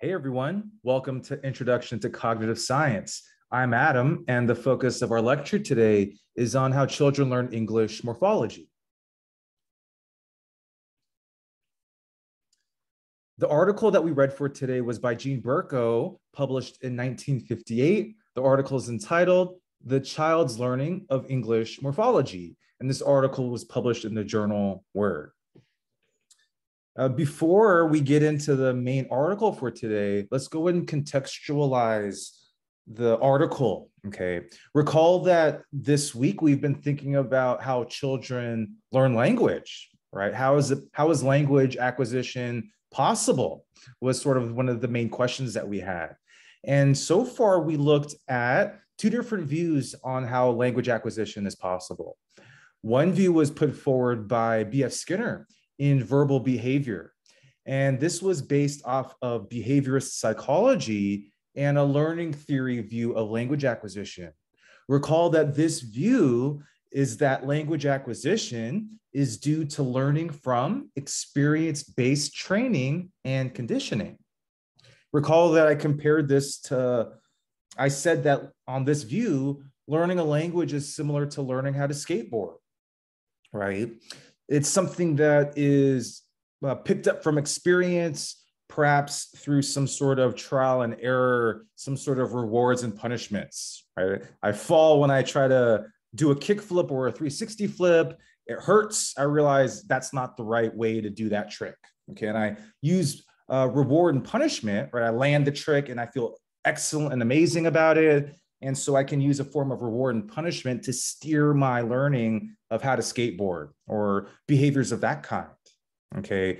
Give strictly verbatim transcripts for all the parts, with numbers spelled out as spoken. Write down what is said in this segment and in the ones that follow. Hey everyone, welcome to Introduction to Cognitive Science. I'm Adam, and the focus of our lecture today is on how children learn English morphology. The article that we read for today was by Jean Berko, published in nineteen fifty-eight. The article is entitled, The Child's Learning of English Morphology, and this article was published in the journal Word. Uh, before we get into the main article for today, let's go ahead and contextualize the article, okay? Recall that this week we've been thinking about how children learn language, right? How is, it, how is language acquisition possible was sort of one of the main questions that we had. And so far we looked at two different views on how language acquisition is possible. One view was put forward by B F Skinner in Verbal Behavior. And this was based off of behaviorist psychology and a learning theory view of language acquisition. Recall that this view is that language acquisition is due to learning from experience-based training and conditioning. Recall that I compared this to, I said that on this view, learning a language is similar to learning how to skateboard, right? It's something that is uh, picked up from experience, perhaps through some sort of trial and error, some sort of rewards and punishments, right? I fall when I try to do a kickflip or a three sixty flip. It hurts. I realize that's not the right way to do that trick, okay? And I use uh, reward and punishment, right? I land the trick and I feel excellent and amazing about it. And so I can use a form of reward and punishment to steer my learning of how to skateboard or behaviors of that kind, okay?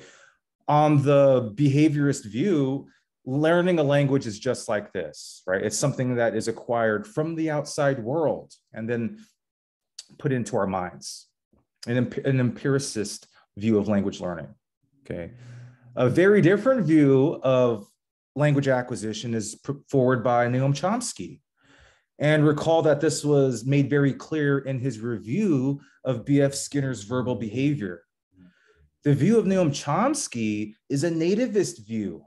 On the behaviorist view, learning a language is just like this, right? It's something that is acquired from the outside world and then put into our minds, an, an empiricist view of language learning, okay? A very different view of language acquisition is put forward by Noam Chomsky. And recall that this was made very clear in his review of B F Skinner's Verbal Behavior. The view of Noam Chomsky is a nativist view,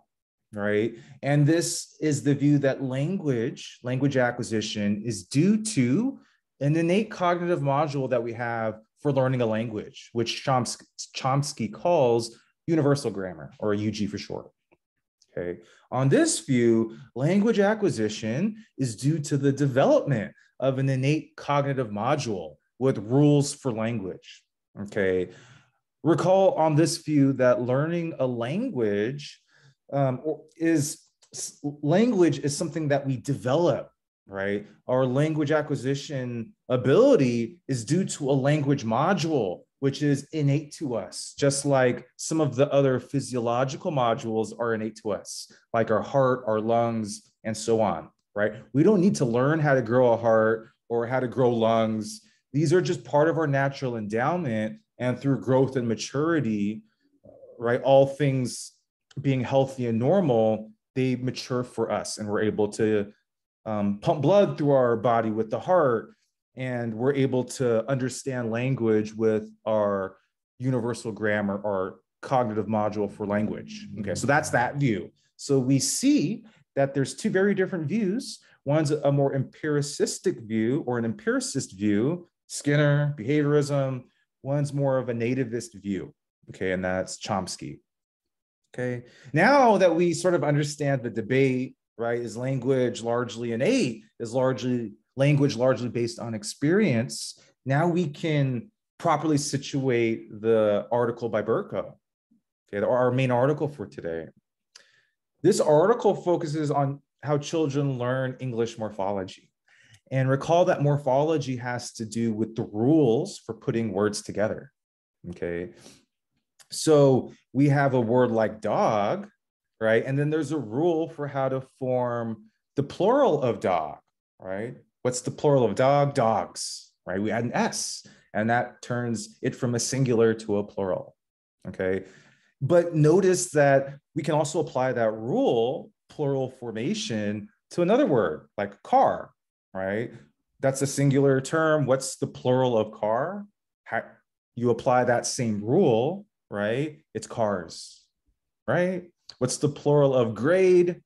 right? And this is the view that language, language acquisition is due to an innate cognitive module that we have for learning a language, which Chomsky, Chomsky calls universal grammar, or U G for short. Okay. On this view, language acquisition is due to the development of an innate cognitive module with rules for language. Okay. Recall on this view that learning a language um, is language is something that we develop, right? Our language acquisition ability is due to a language module, which is innate to us, just like some of the other physiological modules are innate to us, like our heart, our lungs, and so on, right? We don't need to learn how to grow a heart or how to grow lungs. These are just part of our natural endowment, and through growth and maturity, right, all things being healthy and normal, they mature for us, and we're able to um, pump blood through our body with the heart, and we're able to understand language with our universal grammar, our cognitive module for language. Okay, so that's that view. So we see that there's two very different views. One's a more empiricistic view or an empiricist view, Skinner, behaviorism. One's more of a nativist view, okay, and that's Chomsky. Okay, now that we sort of understand the debate, right, is language largely innate, is largely language largely based on experience, now we can properly situate the article by Berko, okay, our main article for today. This article focuses on how children learn English morphology. And recall that morphology has to do with the rules for putting words together, okay? So we have a word like dog, right? And then there's a rule for how to form the plural of dog, right? What's the plural of dog? Dogs, right? We add an S, and that turns it from a singular to a plural, okay? But notice that we can also apply that rule, plural formation, to another word, like car, right? That's a singular term. What's the plural of car? How, you apply that same rule, right? It's cars, right? What's the plural of grade?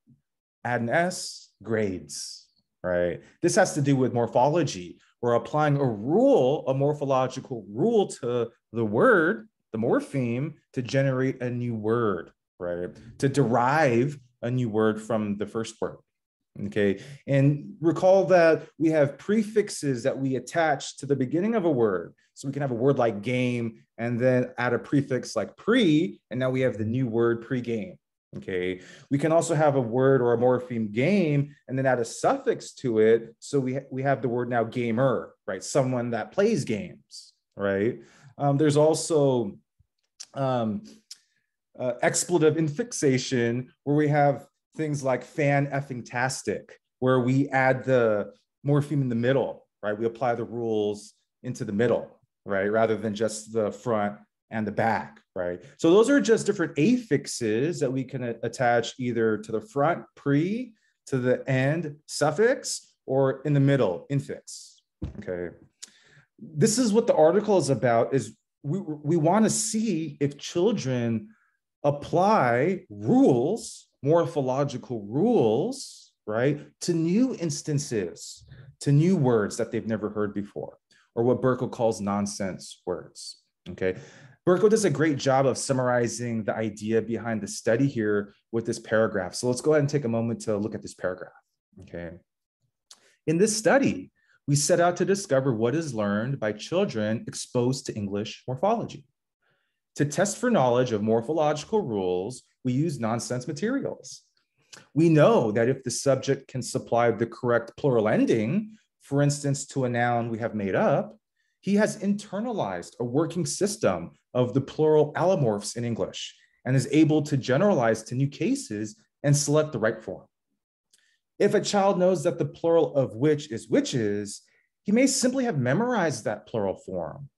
Add an S, grades, right? This has to do with morphology. We're applying a rule, a morphological rule to the word, the morpheme, to generate a new word, right? To derive a new word from the first word. Okay, and recall that we have prefixes that we attach to the beginning of a word. So we can have a word like game and then add a prefix like pre, and now we have the new word pregame. Okay, we can also have a word or a morpheme game and then add a suffix to it. So we, ha we have the word now gamer, right? Someone that plays games, right? Um, there's also um, uh, expletive infixation, where we have things like fan effing-tastic, where we add the morpheme in the middle, right? We apply the rules into the middle, right? Rather than just the front and the back, right? So those are just different affixes that we can attach either to the front, pre, to the end, suffix, or in the middle, infix, okay? This is what the article is about, is we, we wanna see if children apply rules, morphological rules, right, to new instances, to new words that they've never heard before, or what Berko calls nonsense words, okay? Berko does a great job of summarizing the idea behind the study here with this paragraph. So let's go ahead and take a moment to look at this paragraph, okay? In this study, we set out to discover what is learned by children exposed to English morphology. To test for knowledge of morphological rules, we use nonsense materials. We know that if the subject can supply the correct plural ending, for instance, to a noun we have made up, he has internalized a working system of the plural allomorphs in English and is able to generalize to new cases and select the right form. If a child knows that the plural of which is witches, he may simply have memorized that plural form.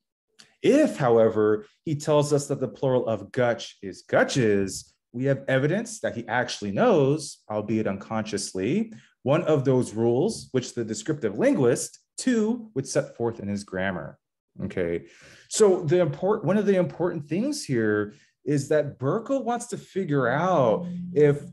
If, however, he tells us that the plural of gutch is gutches, we have evidence that he actually knows, albeit unconsciously, one of those rules which the descriptive linguist, too, would set forth in his grammar. Okay, so the import, one of the important things here is that Berko wants to figure out if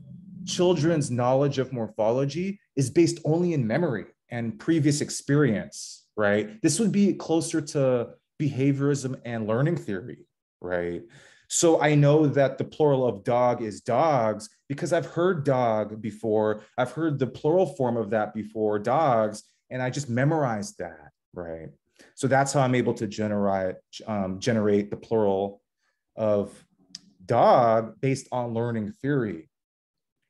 children's knowledge of morphology is based only in memory and previous experience, right? This would be closer to behaviorism and learning theory, right? So I know that the plural of dog is dogs because I've heard dog before. I've heard the plural form of that before, dogs, and I just memorized that, right? So that's how I'm able to generate, um, generate the plural of dog based on learning theory,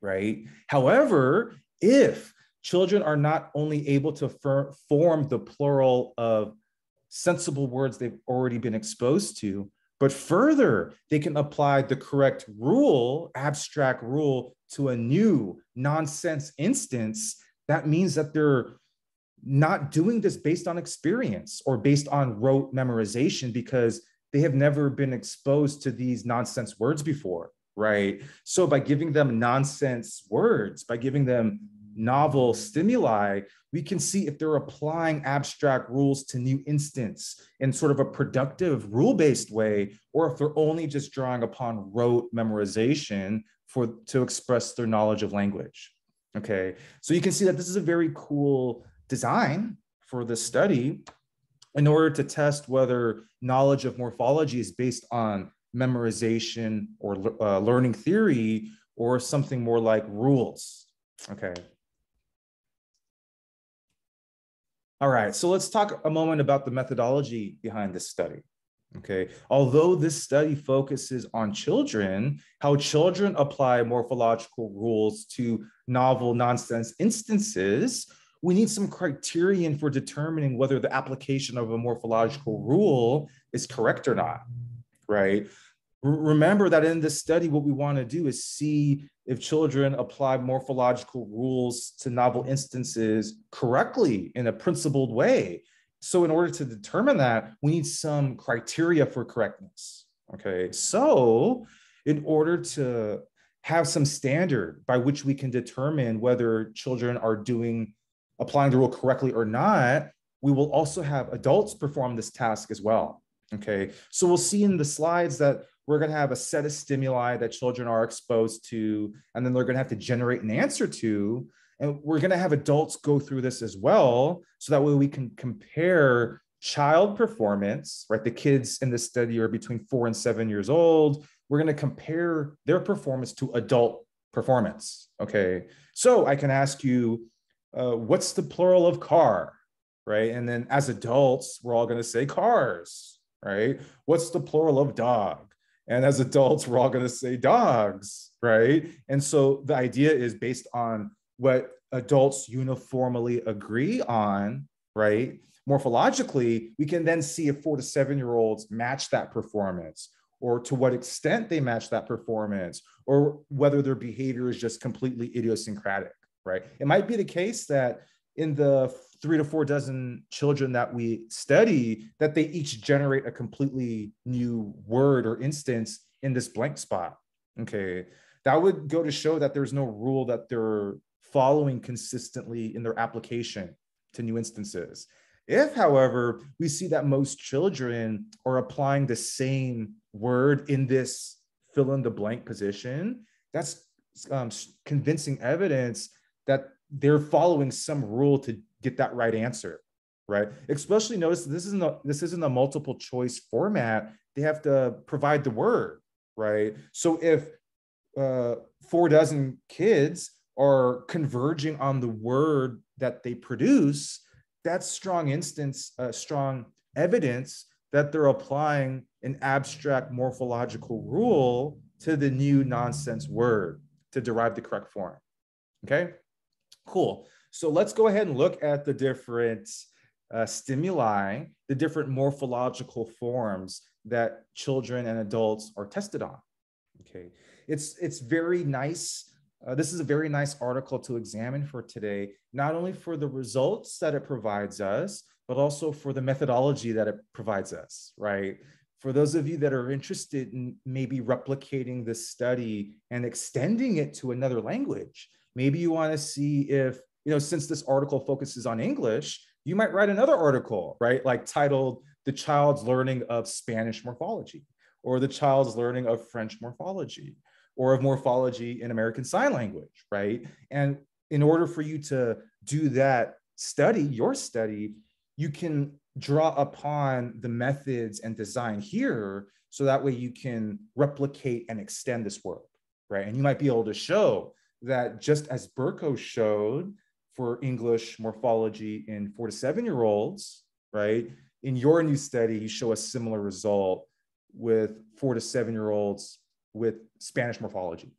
right? However, if children are not only able to form the plural of sensible words they've already been exposed to, but further, they can apply the correct rule, abstract rule, to a new nonsense instance. That means that they're not doing this based on experience or based on rote memorization because they have never been exposed to these nonsense words before, right? So by giving them nonsense words, by giving them novel stimuli, we can see if they're applying abstract rules to new instance in sort of a productive rule-based way, or if they're only just drawing upon rote memorization for to express their knowledge of language. Okay, so you can see that this is a very cool design for this study in order to test whether knowledge of morphology is based on memorization or uh, learning theory or something more like rules. Okay. All right, so let's talk a moment about the methodology behind this study, okay? Although this study focuses on children, how children apply morphological rules to novel nonsense instances, we need some criterion for determining whether the application of a morphological rule is correct or not, right? Remember that in this study, what we want to do is see if children apply morphological rules to novel instances correctly in a principled way. So in order to determine that, we need some criteria for correctness, okay? So in order to have some standard by which we can determine whether children are doing, applying the rule correctly or not, we will also have adults perform this task as well, okay? So we'll see in the slides that we're going to have a set of stimuli that children are exposed to, and then they're going to have to generate an answer to. And we're going to have adults go through this as well, so that way we can compare child performance, right? The kids in this study are between four and seven years old. We're going to compare their performance to adult performance, okay? So I can ask you, uh, what's the plural of car, right? And then as adults, we're all going to say cars, right? What's the plural of dog? And as adults, we're all going to say dogs, right? And so the idea is based on what adults uniformly agree on, right? Morphologically, we can then see if four to seven-year-olds match that performance, or to what extent they match that performance, or whether their behavior is just completely idiosyncratic, right? It might be the case that in the three to four dozen children that we study, that they each generate a completely new word or instance in this blank spot, okay? That would go to show that there's no rule that they're following consistently in their application to new instances. If, however, we see that most children are applying the same word in this fill in the blank position, that's um, convincing evidence that they're following some rule to get that right answer, right? Especially notice this isn't a, this isn't a multiple choice format. They have to provide the word, right? So if uh, four dozen kids are converging on the word that they produce, that's strong instance, uh, strong evidence that they're applying an abstract morphological rule to the new nonsense word to derive the correct form. Okay, cool. So let's go ahead and look at the different uh, stimuli, the different morphological forms that children and adults are tested on. Okay, it's, it's very nice. Uh, this is a very nice article to examine for today, not only for the results that it provides us, but also for the methodology that it provides us, right? For those of you that are interested in maybe replicating this study and extending it to another language, maybe you want to see if, you know, since this article focuses on English, you might write another article, right? Like titled, The Child's Learning of Spanish Morphology, or The Child's Learning of French Morphology, or of morphology in American Sign Language, right? And in order for you to do that study, your study, you can draw upon the methods and design here, so that way you can replicate and extend this work, right? And you might be able to show that just as Berko showed for English morphology in four to seven-year-olds, right? In your new study, you show a similar result with four to seven-year-olds with Spanish morphology.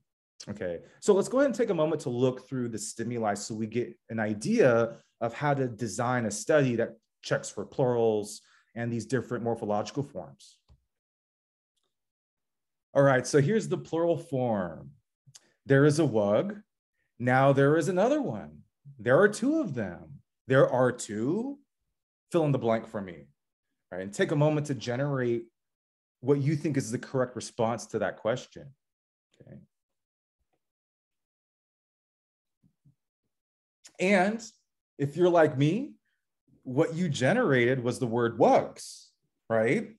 Okay, so let's go ahead and take a moment to look through the stimuli so we get an idea of how to design a study that checks for plurals and these different morphological forms. All right, so here's the plural form. There is a wug. Now there is another one. There are two of them. There are two. Fill in the blank for me. All right, and take a moment to generate what you think is the correct response to that question, okay? And if you're like me, what you generated was the word wugs, right?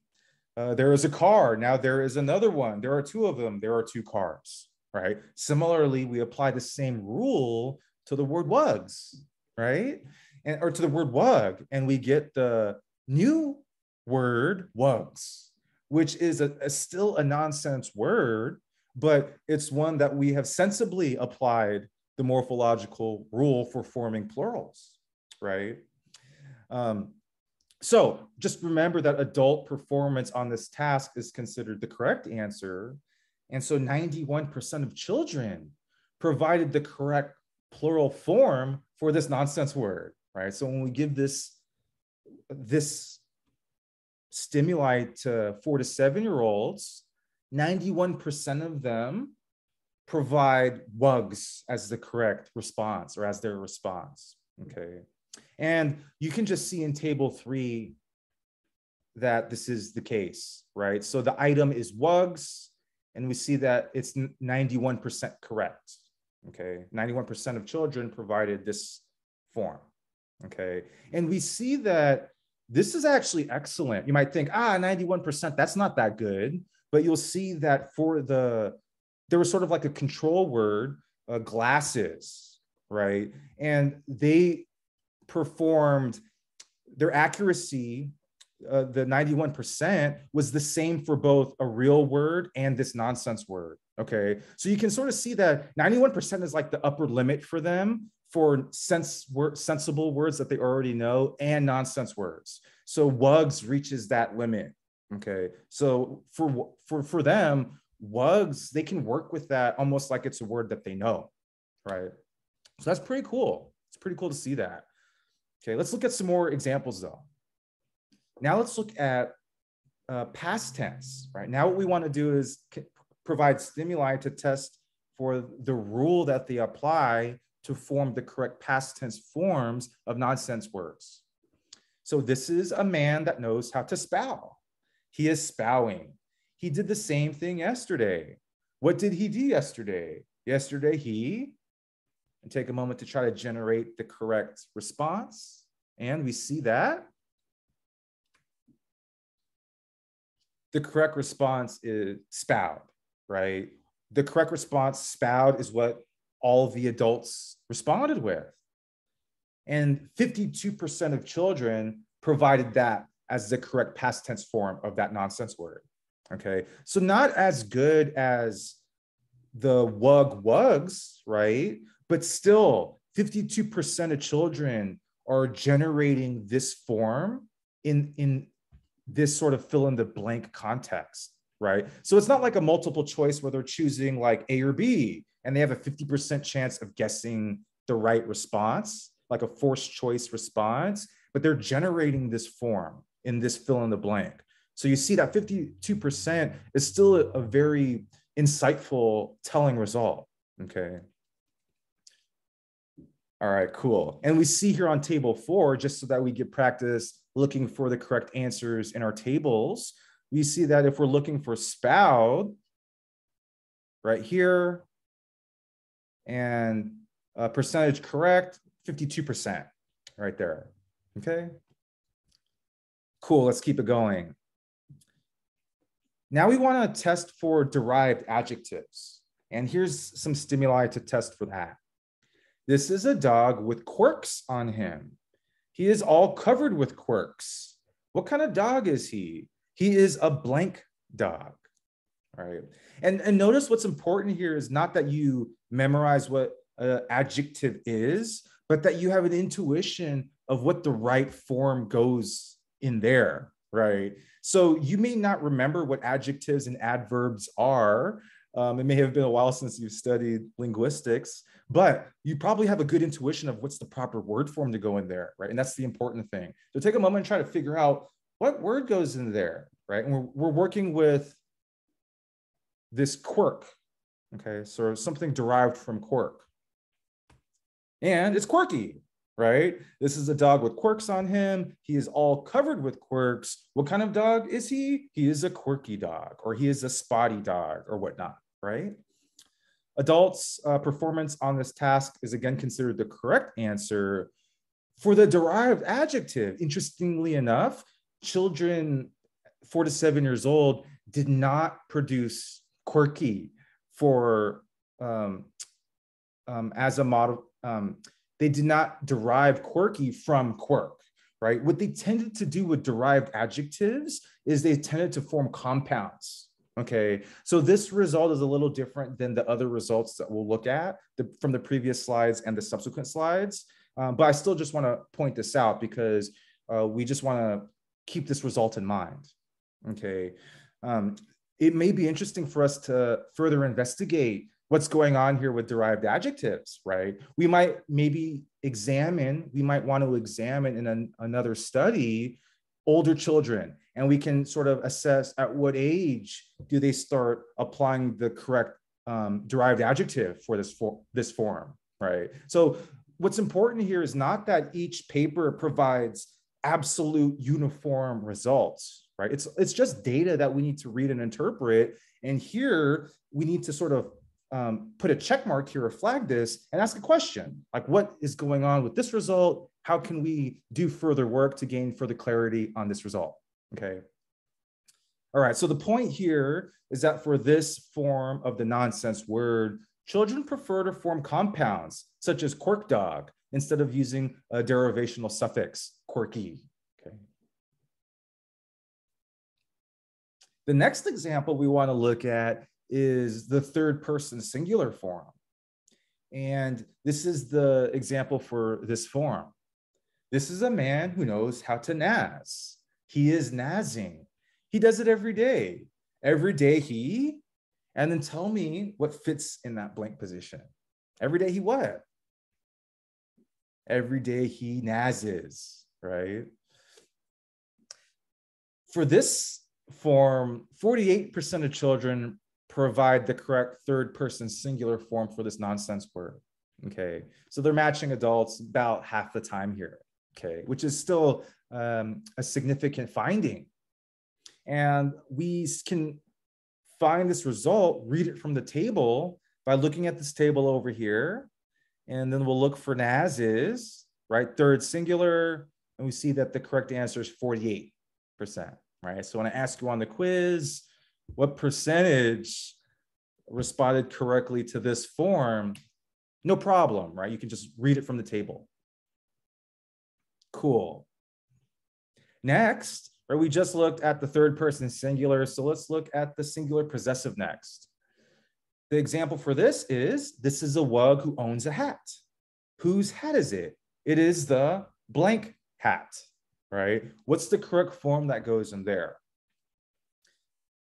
Uh, there is a car, now there is another one. There are two of them, there are two cars, right? Similarly, we apply the same rule to the word wugs, right? And, or to the word wug, and we get the new word wugs, which is a, a still a nonsense word, but it's one that we have sensibly applied the morphological rule for forming plurals, right? Um, so just remember that adult performance on this task is considered the correct answer. And so ninety-one percent of children provided the correct plural form for this nonsense word, right? So when we give this, this, stimuli to four to seven-year-olds, ninety-one percent of them provide wugs as the correct response or as their response, okay? And you can just see in table three that this is the case, right? So the item is wugs, and we see that it's ninety-one percent correct, okay? ninety-one percent of children provided this form, okay? And we see that this is actually excellent. You might think, ah, ninety-one percent, that's not that good. But you'll see that for the, there was sort of like a control word, uh, glasses, right? And they performed, their accuracy, uh, the ninety-one percent was the same for both a real word and this nonsense word, okay? So you can sort of see that ninety-one percent is like the upper limit for them for sense word, sensible words that they already know and nonsense words. So wugs reaches that limit, okay? So for, for, for them, wugs, they can work with that almost like it's a word that they know, right? So that's pretty cool. It's pretty cool to see that. Okay, let's look at some more examples though. Now let's look at uh, past tense, right? Now what we want to do is provide stimuli to test for the rule that they apply to form the correct past tense forms of nonsense words. So this is a man that knows how to spell. He is spouting. He did the same thing yesterday. What did he do yesterday? Yesterday he... And take a moment to try to generate the correct response. And we see that. The correct response is spout, right? The correct response, spout, is what all the adults responded with. And fifty-two percent of children provided that as the correct past tense form of that nonsense word, okay? So not as good as the wug wugs, right? But still, fifty-two percent of children are generating this form in, in this sort of fill in the blank context, right? So it's not like a multiple choice where they're choosing like A or B and they have a fifty percent chance of guessing the right response, like a forced choice response, but they're generating this form in this fill in the blank. So you see that fifty-two percent is still a, a very insightful, telling result, okay? All right, cool. And we see here on table four, just so that we get practice looking for the correct answers in our tables, we see that if we're looking for spout right here and a percentage correct, fifty-two percent right there, okay? Cool, let's keep it going. Now we wanna test for derived adjectives. And here's some stimuli to test for that. This is a dog with quirks on him. He is all covered with quirks. What kind of dog is he? He is a blank dog, all right? And, and notice what's important here is not that you memorize what an adjective is, but that you have an intuition of what the right form goes in there, right? So you may not remember what adjectives and adverbs are. Um, it may have been a while since you've studied linguistics, but you probably have a good intuition of what's the proper word form to go in there, right? And that's the important thing. So take a moment and try to figure out what word goes in there, right? And we're, we're working with this quirk, okay? So something derived from quirk. And it's quirky, right? This is a dog with quirks on him. He is all covered with quirks. What kind of dog is he? He is a quirky dog, or he is a spotty dog, or whatnot, right? Adults' uh, performance on this task is again considered the correct answer. For the derived adjective, interestingly enough, children four to seven years old did not produce quirky for um, um, as a model. Um, they did not derive quirky from quirk, right? What they tended to do with derived adjectives is they tended to form compounds. Okay, so this result is a little different than the other results that we'll look at the, from the previous slides and the subsequent slides. Um, but I still just wanna point this out because uh, we just wanna keep this result in mind, okay? Um, it may be interesting for us to further investigate what's going on here with derived adjectives, right? We might maybe examine, we might wanna examine in an, another study older children, and we can sort of assess at what age do they start applying the correct um, derived adjective for this, for this form, right? So what's important here is not that each paper provides absolute uniform results, right? It's, it's just data that we need to read and interpret. And here we need to sort of um, put a check mark here or flag this and ask a question, like what is going on with this result? How can we do further work to gain further clarity on this result? Okay, All right, so the point here is that for this form of the nonsense word, children prefer to form compounds such as quirk dog instead of using a derivational suffix, quirky. Okay. The next example we want to look at is the third person singular form. And this is the example for this form. This is a man who knows how to naz. He is nazzing. He does it every day. Every day he, and then tell me what fits in that blank position. Every day he what? Every day he nazzes, right? For this form, forty-eight percent of children provide the correct third person singular form for this nonsense word, okay? So they're matching adults about half the time here, okay? Which is still um, a significant finding. And we can find this result, read it from the table by looking at this table over here. And then we'll look for nazzes, right? Third singular. And we see that the correct answer is forty-eight percent, right? So when I ask you on the quiz, what percentage responded correctly to this form? No problem, right? You can just read it from the table. Cool. Next. Right, we just looked at the third person singular, so let's look at the singular possessive next. The example for this is, this is a wug who owns a hat. Whose hat is it? It is the blank hat, right? What's the correct form that goes in there?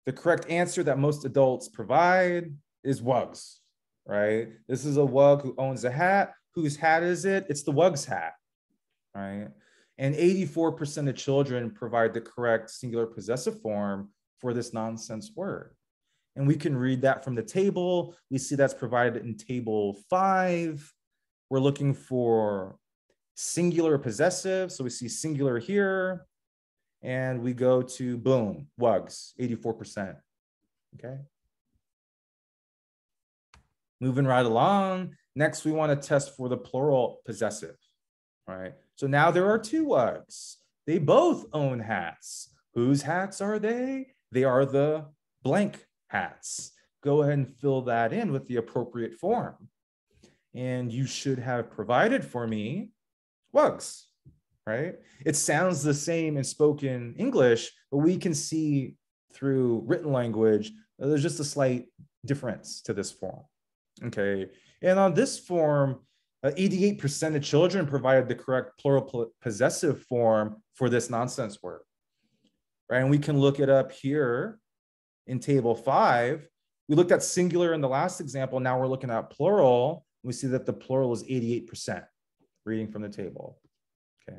The correct answer that most adults provide is wugs, right? This is a wug who owns a hat. Whose hat is it? It's the wug's hat, right? And eighty-four percent of children provide the correct singular possessive form for this nonsense word. And we can read that from the table. We see that's provided in table five. We're looking for singular possessive. So we see singular here and we go to boom, wugs, eighty-four percent, okay? Moving right along. Next, we wanna test for the plural possessive, right? So now there are two wugs. They both own hats. Whose hats are they? They are the blank hats. Go ahead and fill that in with the appropriate form. And you should have provided for me wugs, right? It sounds the same in spoken English, but we can see through written language, there's just a slight difference to this form, okay? And on this form, eighty-eight percent of children provided the correct plural possessive form for this nonsense word, right? And we can look it up here in table five. We looked at singular in the last example. Now we're looking at plural. We see that the plural is eighty-eight percent reading from the table, okay?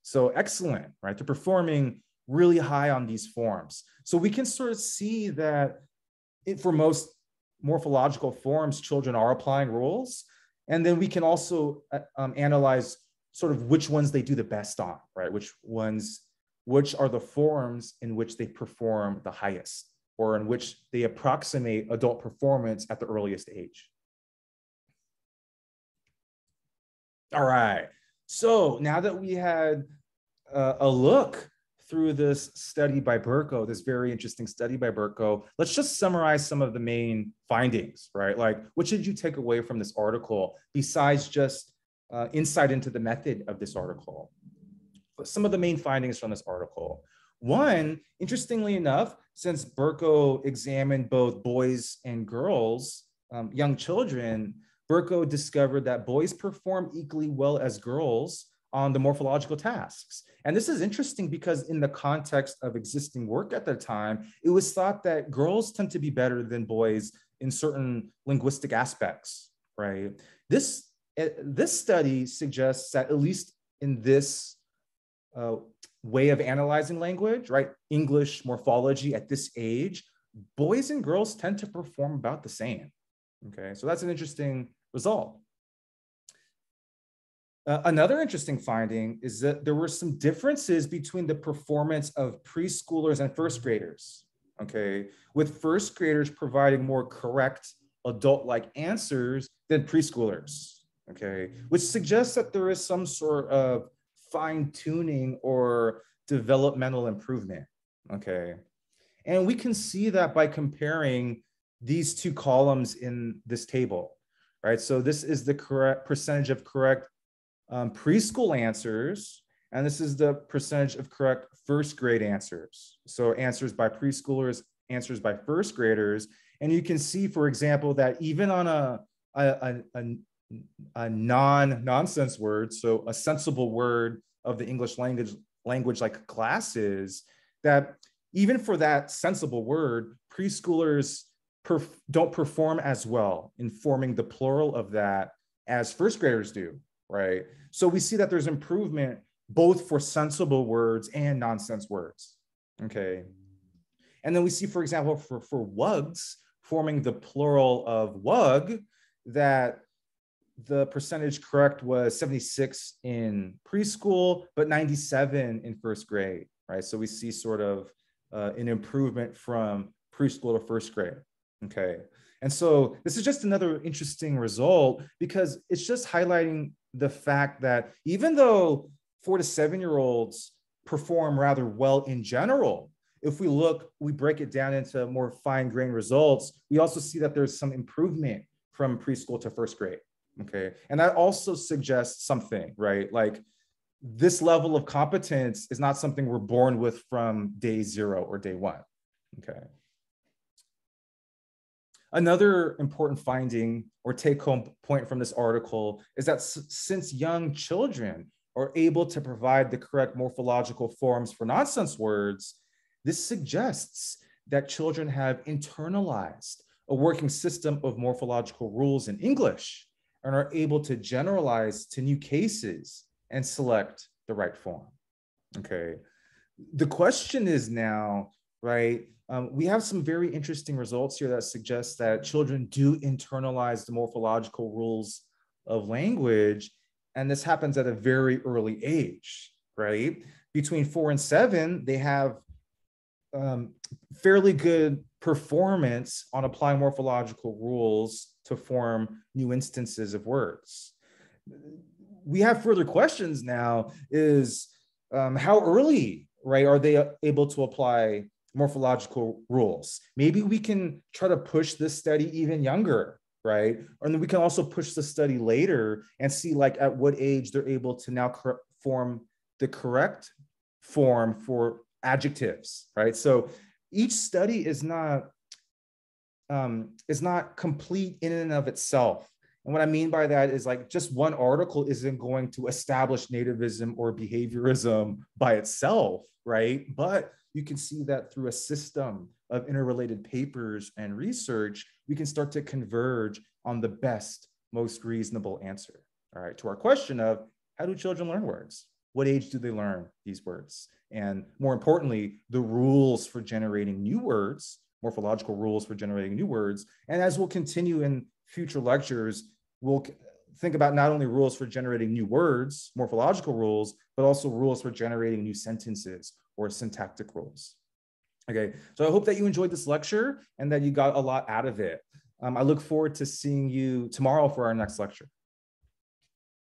So excellent, right? They're performing really high on these forms. So we can sort of see that it, for most morphological forms, children are applying rules. And then we can also um, analyze sort of which ones they do the best on, right? Which ones, which are the forms in which they perform the highest or in which they approximate adult performance at the earliest age. All right, so now that we had uh, a look through this study by Berko, this very interesting study by Berko, let's just summarize some of the main findings, right? Like, what should you take away from this article besides just uh, insight into the method of this article? Some of the main findings from this article. One, interestingly enough, since Berko examined both boys and girls, um, young children, Berko discovered that boys perform equally well as girls on the morphological tasks. And this is interesting because in the context of existing work at the time, it was thought that girls tend to be better than boys in certain linguistic aspects, right? This, this study suggests that at least in this uh, way of analyzing language, right? English morphology at this age, boys and girls tend to perform about the same, okay? So that's an interesting result. Uh, another interesting finding is that there were some differences between the performance of preschoolers and first graders, okay? With first graders providing more correct adult-like answers than preschoolers, okay? Which suggests that there is some sort of fine-tuning or developmental improvement, okay? And we can see that by comparing these two columns in this table, right? So this is the correct percentage of correct um, preschool answers, and this is the percentage of correct first grade answers. So answers by preschoolers, answers by first graders. And you can see, for example, that even on a, a, a, a non-nonsense word, so a sensible word of the English language, language like classes, that even for that sensible word, preschoolers perf don't perform as well in forming the plural of that as first graders do, right? So we see that there's improvement both for sensible words and nonsense words, okay? And then we see, for example, for, for wugs, forming the plural of wug, that the percentage correct was seventy-six in preschool, but ninety-seven in first grade, right? So we see sort of uh, an improvement from preschool to first grade, okay? And so this is just another interesting result because it's just highlighting the fact that even though four to seven-year-olds perform rather well in general, if we look, we break it down into more fine-grained results, we also see that there's some improvement from preschool to first grade, okay? And that also suggests something, right? Like this level of competence is not something we're born with from day zero or day one, okay? Another important finding or take-home point from this article is that since young children are able to provide the correct morphological forms for nonsense words, this suggests that children have internalized a working system of morphological rules in English and are able to generalize to new cases and select the right form, okay? The question is now, right, um, we have some very interesting results here that suggest that children do internalize the morphological rules of language, and this happens at a very early age, right? Between four and seven, they have Um, fairly good performance on applying morphological rules to form new instances of words. We have further questions now is um, how early, right, are they able to apply morphological rules? Maybe we can try to push this study even younger, right? And then we can also push the study later and see like at what age they're able to now form the correct form for adjectives, right? So each study is not um, is not complete in and of itself. And what I mean by that is like just one article isn't going to establish nativism or behaviorism by itself, right? But you can see that through a system of interrelated papers and research, we can start to converge on the best, most reasonable answer, all right, to our question of how do children learn words? What age do they learn these words? And more importantly, the rules for generating new words, morphological rules for generating new words. And as we'll continue in future lectures, we'll think about not only rules for generating new words, morphological rules, but also rules for generating new sentences or syntactic rules. Okay, so I hope that you enjoyed this lecture and that you got a lot out of it. Um, I look forward to seeing you tomorrow for our next lecture.